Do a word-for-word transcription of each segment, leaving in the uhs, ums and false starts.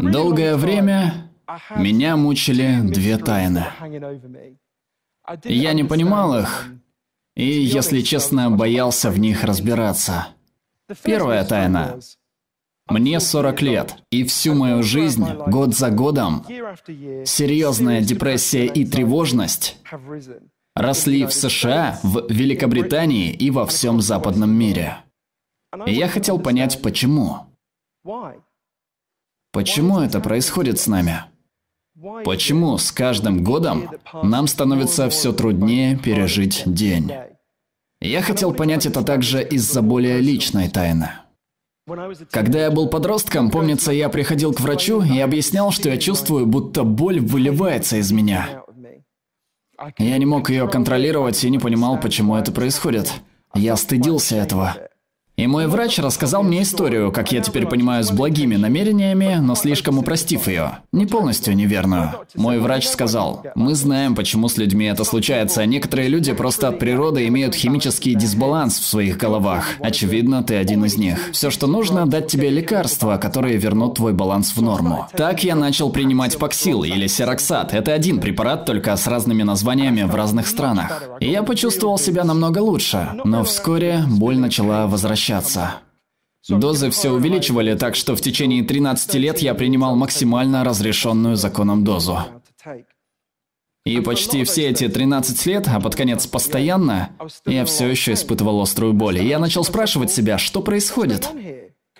Долгое время меня мучили две тайны. Я не понимал их, и, если честно, боялся в них разбираться. Первая тайна. Мне сорок лет, и всю мою жизнь, год за годом, серьезная депрессия и тревожность росли в США, в Великобритании и во всем западном мире. И я хотел понять, почему. Почему это происходит с нами? Почему с каждым годом нам становится все труднее пережить день? Я хотел понять это также из-за более личной тайны. Когда я был подростком, помнится, я приходил к врачу и объяснял, что я чувствую, будто боль выливается из меня. Я не мог ее контролировать и не понимал, почему это происходит. Я стыдился этого. И мой врач рассказал мне историю, как я теперь понимаю, с благими намерениями, но слишком упростив ее. Не полностью неверную. Мой врач сказал: мы знаем, почему с людьми это случается. Некоторые люди просто от природы имеют химический дисбаланс в своих головах. Очевидно, ты один из них. Все, что нужно, дать тебе лекарства, которые вернут твой баланс в норму. Так я начал принимать Паксил или Сероксат. Это один препарат, только с разными названиями в разных странах. И я почувствовал себя намного лучше, но вскоре боль начала возвращаться. Дозы все увеличивали, так что в течение тринадцати лет я принимал максимально разрешенную законом дозу. И почти все эти тринадцать лет, а под конец постоянно, я все еще испытывал острую боль. И я начал спрашивать себя, что происходит?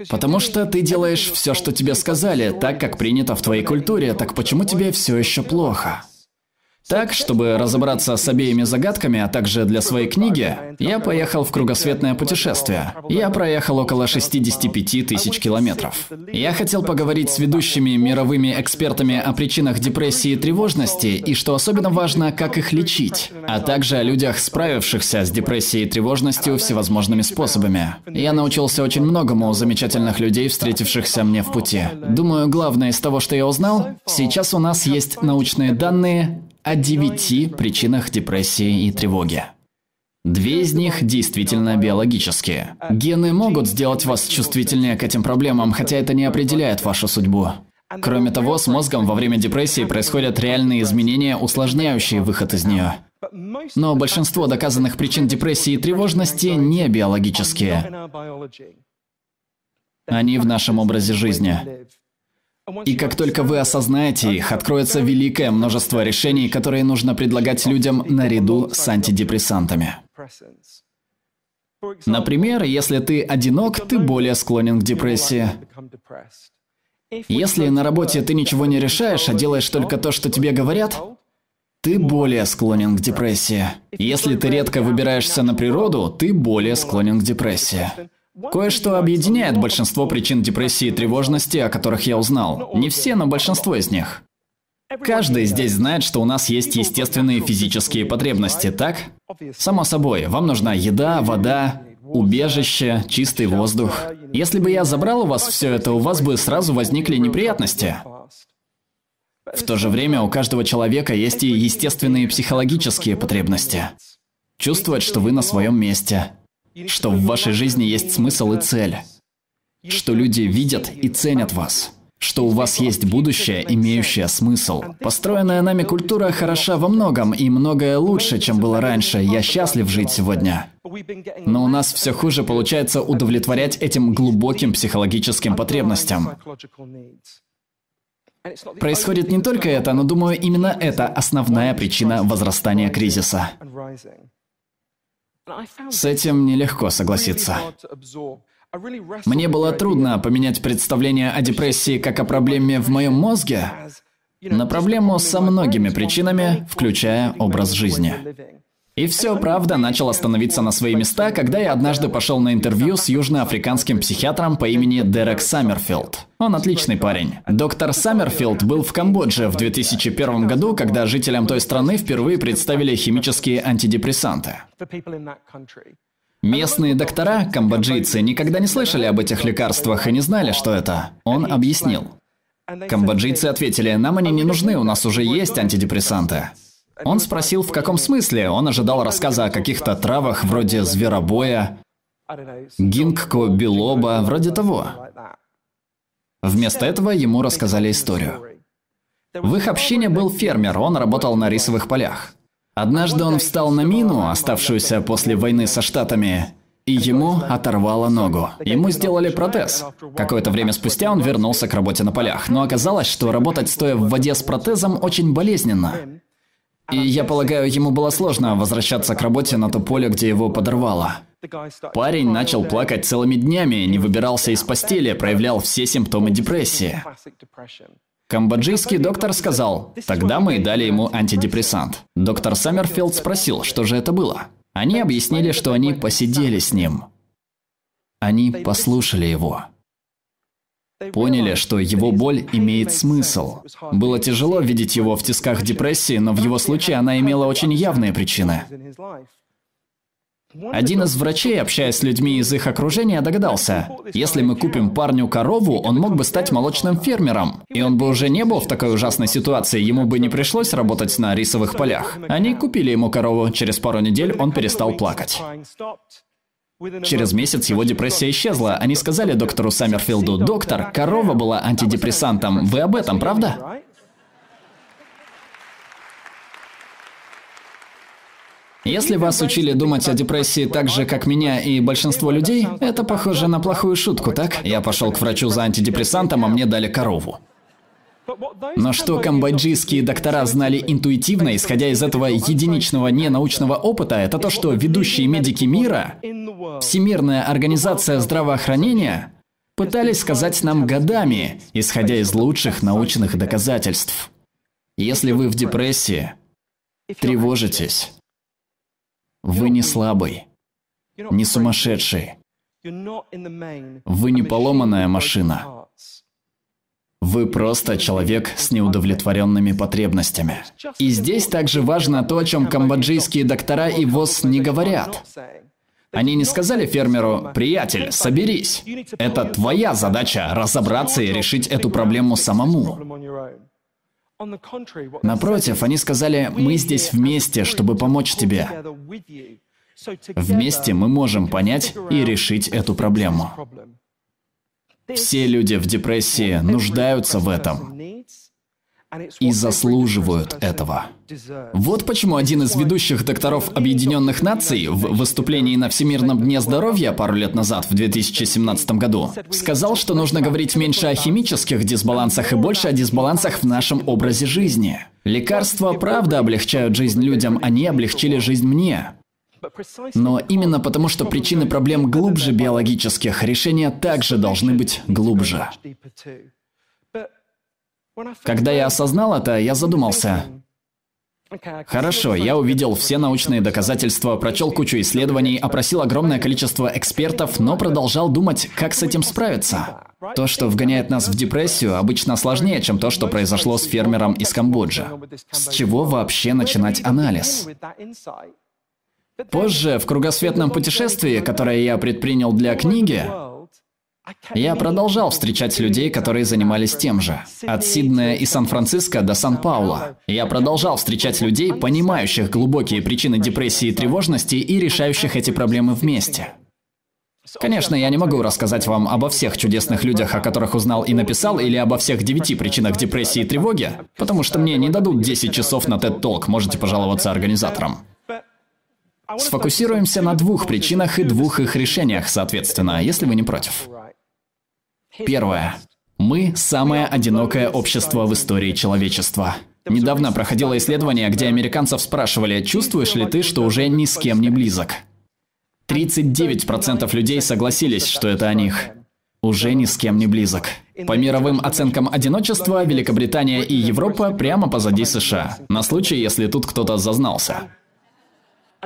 Потому что ты делаешь все, что тебе сказали, так, как принято в твоей культуре, так почему тебе все еще плохо? Так, чтобы разобраться с обеими загадками, а также для своей книги, я поехал в кругосветное путешествие. Я проехал около шестидесяти пяти тысяч километров. Я хотел поговорить с ведущими мировыми экспертами о причинах депрессии и тревожности, и, что особенно важно, как их лечить, а также о людях, справившихся с депрессией и тревожностью всевозможными способами. Я научился очень многому у замечательных людей, встретившихся мне в пути. Думаю, главное из того, что я узнал, сейчас у нас есть научные данные о девяти причинах депрессии и тревоги. Две из них действительно биологические. Гены могут сделать вас чувствительнее к этим проблемам, хотя это не определяет вашу судьбу. Кроме того, с мозгом во время депрессии происходят реальные изменения, усложняющие выход из нее. Но большинство доказанных причин депрессии и тревожности не биологические. Они в нашем образе жизни. И как только вы осознаете их, откроется великое множество решений, которые нужно предлагать людям наряду с антидепрессантами. Например, если ты одинок, ты более склонен к депрессии. Если на работе ты ничего не решаешь, а делаешь только то, что тебе говорят, ты более склонен к депрессии. Если ты редко выбираешься на природу, ты более склонен к депрессии. Кое-что объединяет большинство причин депрессии и тревожности, о которых я узнал. Не все, но большинство из них. Каждый здесь знает, что у нас есть естественные физические потребности, так? Само собой, вам нужна еда, вода, убежище, чистый воздух. Если бы я забрал у вас все это, у вас бы сразу возникли неприятности. В то же время у каждого человека есть и естественные психологические потребности. Чувствовать, что вы на своем месте. Что в вашей жизни есть смысл и цель, что люди видят и ценят вас, что у вас есть будущее, имеющее смысл. Построенная нами культура хороша во многом, и многое лучше, чем было раньше. Я счастлив жить сегодня. Но у нас все хуже получается удовлетворять этим глубоким психологическим потребностям. Происходит не только это, но, думаю, именно это основная причина возрастания кризиса. С этим нелегко согласиться. Мне было трудно поменять представление о депрессии как о проблеме в моем мозге на проблему со многими причинами, включая образ жизни. И все, правда, начало становиться на свои места, когда я однажды пошел на интервью с южноафриканским психиатром по имени Дерек Саммерфилд. Он отличный парень. Доктор Саммерфилд был в Камбодже в две тысячи первом году, когда жителям той страны впервые представили химические антидепрессанты. Местные доктора, камбоджийцы, никогда не слышали об этих лекарствах и не знали, что это. Он объяснил. Камбоджийцы ответили: нам они не нужны, у нас уже есть антидепрессанты. Он спросил, в каком смысле. Он ожидал рассказа о каких-то травах вроде зверобоя, гингко, белоба, вроде того. Вместо этого ему рассказали историю. В их общине был фермер, он работал на рисовых полях. Однажды он встал на мину, оставшуюся после войны со Штатами, и ему оторвало ногу. Ему сделали протез. Какое-то время спустя он вернулся к работе на полях, но оказалось, что работать стоя в воде с протезом очень болезненно. И я полагаю, ему было сложно возвращаться к работе на то поле, где его подорвало. Парень начал плакать целыми днями, не выбирался из постели, проявлял все симптомы депрессии. Камбоджийский доктор сказал, тогда мы и дали ему антидепрессант. Доктор Саммерфилд спросил, что же это было. Они объяснили, что они посидели с ним. Они послушали его. Поняли, что его боль имеет смысл. Было тяжело видеть его в тисках депрессии, но в его случае она имела очень явные причины. Один из врачей, общаясь с людьми из их окружения, догадался, если мы купим парню корову, он мог бы стать молочным фермером, и он бы уже не был в такой ужасной ситуации, ему бы не пришлось работать на рисовых полях. Они купили ему корову, через пару недель он перестал плакать. Через месяц его депрессия исчезла, они сказали доктору Саммерфилду, «Доктор, корова была антидепрессантом, вы об этом, правда?» Если вас учили думать о депрессии так же, как меня и большинство людей, это похоже на плохую шутку, так? Я пошел к врачу за антидепрессантом, а мне дали корову. Но что камбоджийские доктора знали интуитивно, исходя из этого единичного ненаучного опыта, это то, что ведущие медики мира, Всемирная организация здравоохранения, пытались сказать нам годами, исходя из лучших научных доказательств. Если вы в депрессии, тревожитесь. Вы не слабый, не сумасшедший, вы не поломанная машина. Вы просто человек с неудовлетворенными потребностями. И здесь также важно то, о чем камбоджийские доктора и ВОЗ не говорят. Они не сказали фермеру, «Приятель, соберись, это твоя задача разобраться и решить эту проблему самому». Напротив, они сказали, мы здесь вместе, чтобы помочь тебе. Вместе мы можем понять и решить эту проблему. Все люди в депрессии нуждаются в этом и заслуживают этого. Вот почему один из ведущих докторов Объединенных Наций в выступлении на Всемирном дне здоровья пару лет назад, в две тысячи семнадцатом году, сказал, что нужно говорить меньше о химических дисбалансах и больше о дисбалансах в нашем образе жизни. Лекарства правда облегчают жизнь людям, они облегчили жизнь мне. Но именно потому, что причины проблем глубже биологических, решения также должны быть глубже. Когда я осознал это, я задумался. Хорошо, я увидел все научные доказательства, прочел кучу исследований, опросил огромное количество экспертов, но продолжал думать, как с этим справиться. То, что вгоняет нас в депрессию, обычно сложнее, чем то, что произошло с фермером из Камбоджи. С чего вообще начинать анализ? Позже, в кругосветном путешествии, которое я предпринял для книги, я продолжал встречать людей, которые занимались тем же. От Сиднея и Сан-Франциско до Сан-Пауло. Я продолжал встречать людей, понимающих глубокие причины депрессии и тревожности и решающих эти проблемы вместе. Конечно, я не могу рассказать вам обо всех чудесных людях, о которых узнал и написал, или обо всех девяти причинах депрессии и тревоги, потому что мне не дадут десять часов на тед-ток, можете пожаловаться организаторам. Сфокусируемся на двух причинах и двух их решениях, соответственно, если вы не против. Первое. Мы – самое одинокое общество в истории человечества. Недавно проходило исследование, где американцев спрашивали, чувствуешь ли ты, что уже ни с кем не близок. тридцать девять процентов людей согласились, что это о них. Уже ни с кем не близок. По мировым оценкам одиночества, Великобритания и Европа прямо позади США, на случай, если тут кто-то зазнался.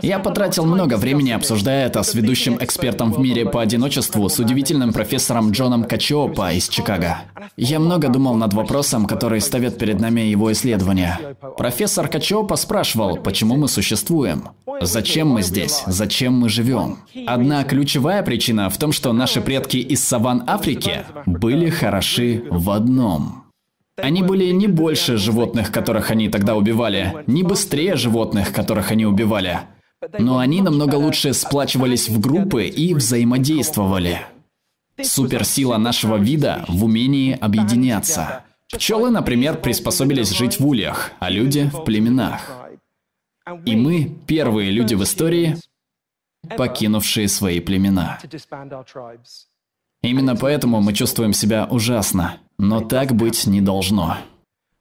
Я потратил много времени, обсуждая это с ведущим экспертом в мире по одиночеству, с удивительным профессором Джоном Качопа из Чикаго. Я много думал над вопросом, который ставит перед нами его исследования. Профессор Качопа спрашивал, почему мы существуем, зачем мы здесь, зачем мы живем. Одна ключевая причина в том, что наши предки из саванн Африки были хороши в одном. Они были не больше животных, которых они тогда убивали, не быстрее животных, которых они убивали. Но они намного лучше сплачивались в группы и взаимодействовали. Суперсила нашего вида в умении объединяться. Пчелы, например, приспособились жить в ульях, а люди в племенах. И мы первые люди в истории, покинувшие свои племена. Именно поэтому мы чувствуем себя ужасно, но так быть не должно.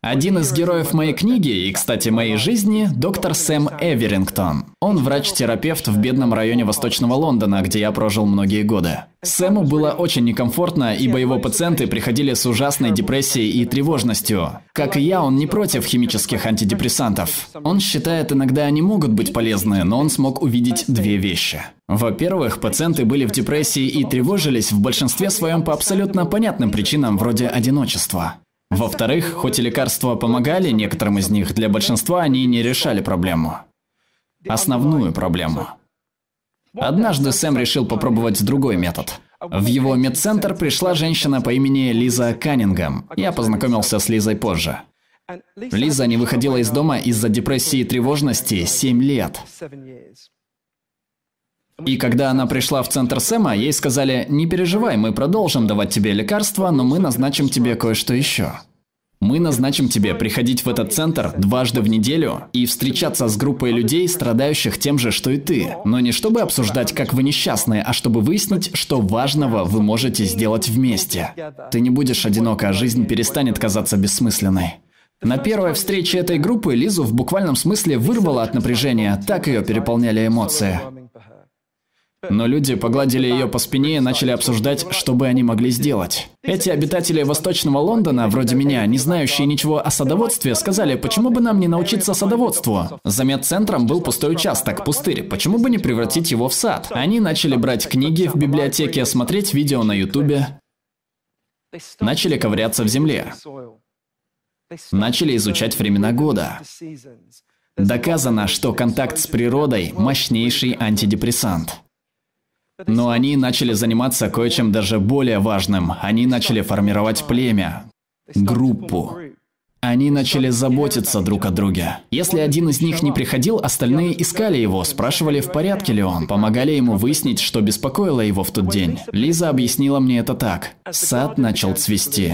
Один из героев моей книги, и, кстати, моей жизни, доктор Сэм Эверингтон. Он врач-терапевт в бедном районе Восточного Лондона, где я прожил многие годы. Сэму было очень некомфортно, ибо его пациенты приходили с ужасной депрессией и тревожностью. Как и я, он не против химических антидепрессантов. Он считает, иногда они могут быть полезны, но он смог увидеть две вещи. Во-первых, пациенты были в депрессии и тревожились в большинстве своем по абсолютно понятным причинам, вроде одиночества. Во-вторых, хоть и лекарства помогали некоторым из них, для большинства они не решали проблему. Основную проблему. Однажды Сэм решил попробовать другой метод. В его медцентр пришла женщина по имени Лиза Каннингем. Я познакомился с Лизой позже. Лиза не выходила из дома из-за депрессии и тревожности семь лет. И когда она пришла в центр Сэма, ей сказали: «Не переживай, мы продолжим давать тебе лекарства, но мы назначим тебе кое-что еще. Мы назначим тебе приходить в этот центр дважды в неделю и встречаться с группой людей, страдающих тем же, что и ты. Но не чтобы обсуждать, как вы несчастны, а чтобы выяснить, что важного вы можете сделать вместе. Ты не будешь одинока, а жизнь перестанет казаться бессмысленной». На первой встрече этой группы Лизу в буквальном смысле вырвало от напряжения, так ее переполняли эмоции. Но люди погладили ее по спине и начали обсуждать, что бы они могли сделать. Эти обитатели Восточного Лондона, вроде меня, не знающие ничего о садоводстве, сказали: почему бы нам не научиться садоводству? За медцентром был пустой участок, пустырь, почему бы не превратить его в сад? Они начали брать книги в библиотеке, смотреть видео на ютубе, начали ковыряться в земле, начали изучать времена года. Доказано, что контакт с природой – мощнейший антидепрессант. Но они начали заниматься кое-чем даже более важным. Они начали формировать племя, группу. Они начали заботиться друг о друге. Если один из них не приходил, остальные искали его, спрашивали, в порядке ли он, помогали ему выяснить, что беспокоило его в тот день. Лиза объяснила мне это так. Сад начал цвести.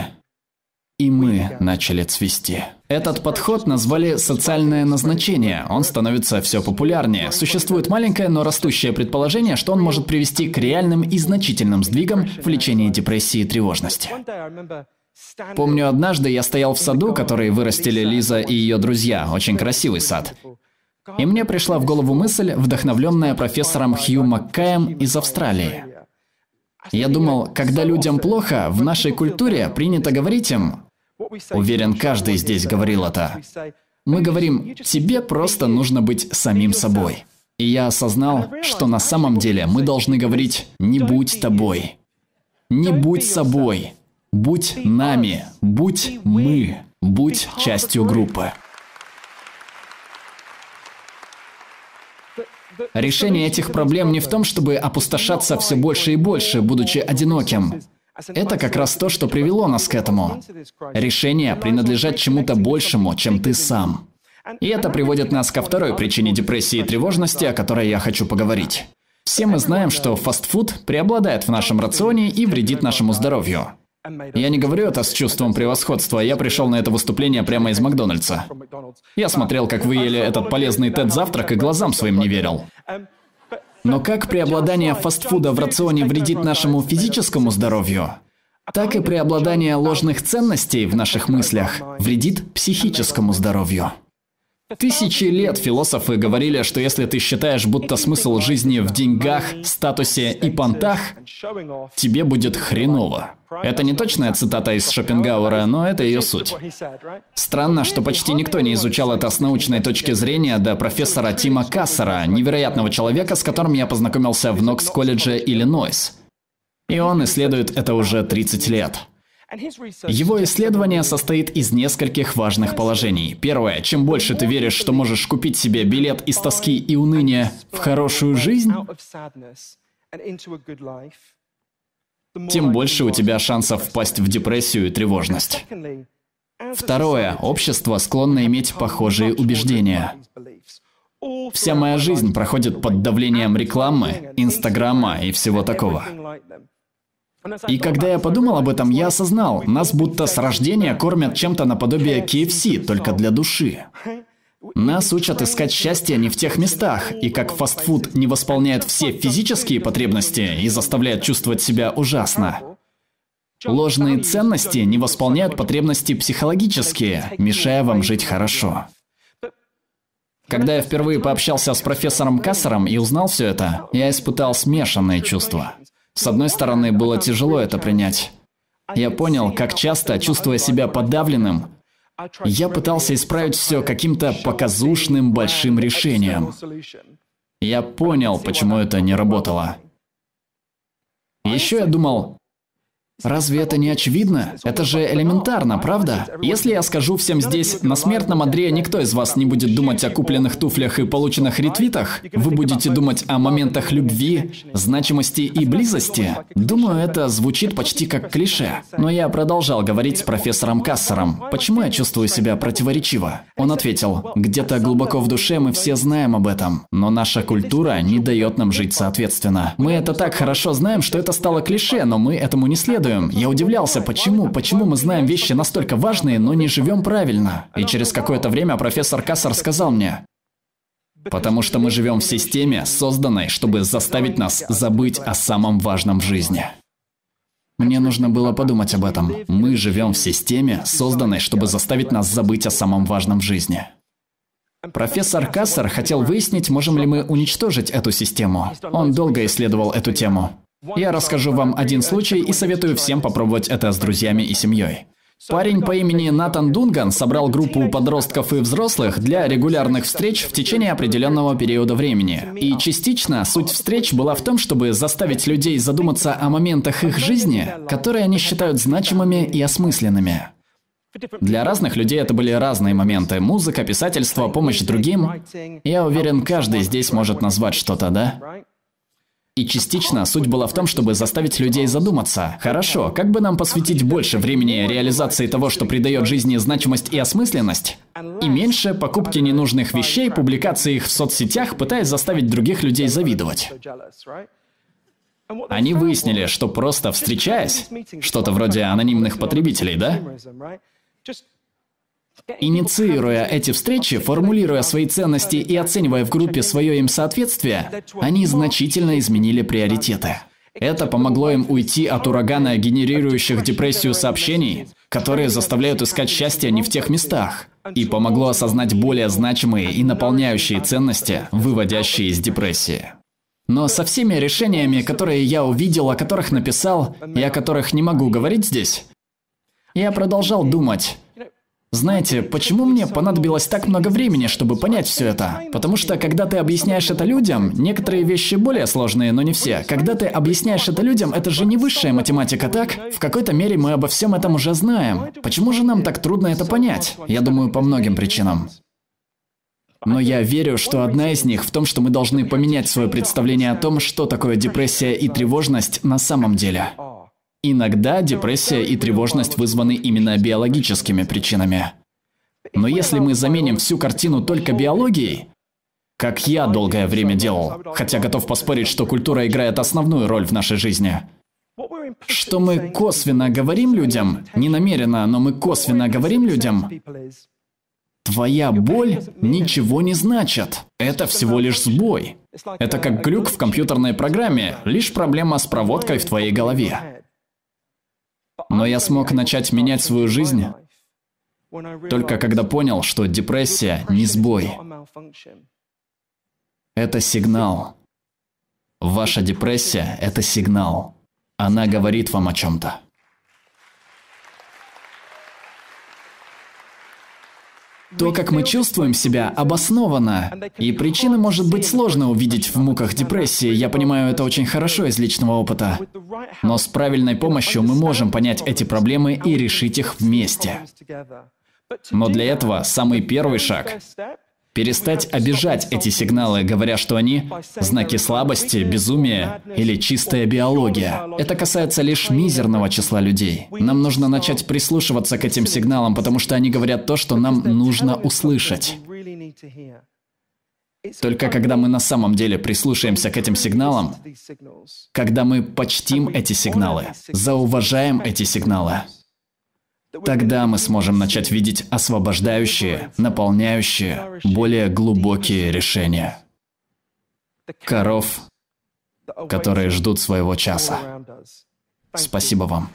И мы начали цвести. Этот подход назвали «социальное назначение». Он становится все популярнее. Существует маленькое, но растущее предположение, что он может привести к реальным и значительным сдвигам в лечении депрессии и тревожности. Помню, однажды я стоял в саду, который вырастили Лиза и ее друзья. Очень красивый сад. И мне пришла в голову мысль, вдохновленная профессором Хью МакКаем из Австралии. Я думал, когда людям плохо, в нашей культуре принято говорить им, уверен, каждый здесь говорил это, мы говорим: тебе просто нужно быть самим собой. И я осознал, что на самом деле мы должны говорить: не будь тобой, не будь собой, будь нами, будь мы, будь частью группы. Решение этих проблем не в том, чтобы опустошаться все больше и больше, будучи одиноким. Это как раз то, что привело нас к этому. Решение принадлежать чему-то большему, чем ты сам. И это приводит нас ко второй причине депрессии и тревожности, о которой я хочу поговорить. Все мы знаем, что фастфуд преобладает в нашем рационе и вредит нашему здоровью. Я не говорю это с чувством превосходства, я пришел на это выступление прямо из Макдональдса. Я смотрел, как вы ели этот полезный тед-завтрак, и глазам своим не верил. Но как преобладание фастфуда в рационе вредит нашему физическому здоровью, так и преобладание ложных ценностей в наших мыслях вредит психическому здоровью. Тысячи лет философы говорили, что если ты считаешь, будто смысл жизни в деньгах, статусе и понтах, тебе будет хреново. Это не точная цитата из Шопенгауэра, но это ее суть. Странно, что почти никто не изучал это с научной точки зрения до профессора Тима Кассера, невероятного человека, с которым я познакомился в Нокс-колледже, Иллинойс. И он исследует это уже тридцать лет. Его исследование состоит из нескольких важных положений. Первое. Чем больше ты веришь, что можешь купить себе билет из тоски и уныния в хорошую жизнь, тем больше у тебя шансов впасть в депрессию и тревожность. Второе. Общество склонно иметь похожие убеждения. Вся моя жизнь проходит под давлением рекламы, Инстаграма и всего такого. И когда я подумал об этом, я осознал, нас будто с рождения кормят чем-то наподобие кей эф си, только для души. Нас учат искать счастье не в тех местах, и как фастфуд не восполняет все физические потребности и заставляет чувствовать себя ужасно, ложные ценности не восполняют потребности психологические, мешая вам жить хорошо. Когда я впервые пообщался с профессором Кассером и узнал все это, я испытал смешанные чувства. С одной стороны, было тяжело это принять. Я понял, как часто, чувствуя себя подавленным, я пытался исправить все каким-то показушным большим решением. Я понял, почему это не работало. Еще я думал, разве это не очевидно? Это же элементарно, правда? Если я скажу всем здесь, на смертном одре никто из вас не будет думать о купленных туфлях и полученных ретвитах, вы будете думать о моментах любви, значимости и близости. Думаю, это звучит почти как клише. Но я продолжал говорить с профессором Кассером. Почему я чувствую себя противоречиво? Он ответил, где-то глубоко в душе мы все знаем об этом, но наша культура не дает нам жить соответственно. Мы это так хорошо знаем, что это стало клише, но мы этому не следуем. Я удивлялся, почему, почему мы знаем вещи настолько важные, но не живем правильно. И через какое-то время профессор Кассер сказал мне, потому что мы живем в системе, созданной, чтобы заставить нас забыть о самом важном в жизни. Мне нужно было подумать об этом. Мы живем в системе, созданной, чтобы заставить нас забыть о самом важном в жизни. Профессор Кассер хотел выяснить, можем ли мы уничтожить эту систему. Он долго исследовал эту тему. Я расскажу вам один случай и советую всем попробовать это с друзьями и семьей. Парень по имени Натан Дунган собрал группу подростков и взрослых для регулярных встреч в течение определенного периода времени. И частично суть встреч была в том, чтобы заставить людей задуматься о моментах их жизни, которые они считают значимыми и осмысленными. Для разных людей это были разные моменты – музыка, писательство, помощь другим. Я уверен, каждый здесь может назвать что-то, да? И частично суть была в том, чтобы заставить людей задуматься. Хорошо, как бы нам посвятить больше времени реализации того, что придает жизни значимость и осмысленность, и меньше покупки ненужных вещей, публикации их в соцсетях, пытаясь заставить других людей завидовать. Они выяснили, что просто встречаясь, что-то вроде анонимных потребителей, да? Инициируя эти встречи, формулируя свои ценности и оценивая в группе свое им соответствие, они значительно изменили приоритеты. Это помогло им уйти от урагана, генерирующих депрессию сообщений, которые заставляют искать счастье не в тех местах, и помогло осознать более значимые и наполняющие ценности, выводящие из депрессии. Но со всеми решениями, которые я увидел, о которых написал, и о которых не могу говорить здесь, я продолжал думать. Знаете, почему мне понадобилось так много времени, чтобы понять все это? Потому что, когда ты объясняешь это людям, некоторые вещи более сложные, но не все. Когда ты объясняешь это людям, это же не высшая математика, так? В какой-то мере мы обо всем этом уже знаем. Почему же нам так трудно это понять? Я думаю, по многим причинам. Но я верю, что одна из них в том, что мы должны поменять свое представление о том, что такое депрессия и тревожность на самом деле. Иногда депрессия и тревожность вызваны именно биологическими причинами. Но если мы заменим всю картину только биологией, как я долгое время делал, хотя готов поспорить, что культура играет основную роль в нашей жизни, что мы косвенно говорим людям, не намеренно, но мы косвенно говорим людям, твоя боль ничего не значит. Это всего лишь сбой. Это как глюк в компьютерной программе, лишь проблема с проводкой в твоей голове. Но я смог начать менять свою жизнь, только когда понял, что депрессия не сбой. Это сигнал. Ваша депрессия – это сигнал. Она говорит вам о чем-то. То, как мы чувствуем себя, обосновано, и причины может быть сложно увидеть в муках депрессии, я понимаю это очень хорошо из личного опыта. Но с правильной помощью мы можем понять эти проблемы и решить их вместе. Но для этого самый первый шаг – перестать обижать эти сигналы, говоря, что они – знаки слабости, безумия или чистая биология. Это касается лишь мизерного числа людей. Нам нужно начать прислушиваться к этим сигналам, потому что они говорят то, что нам нужно услышать. Только когда мы на самом деле прислушаемся к этим сигналам, когда мы почтим эти сигналы, зауважаем эти сигналы, тогда мы сможем начать видеть освобождающие, наполняющие, более глубокие решения. Коров, которые ждут своего часа. Спасибо вам.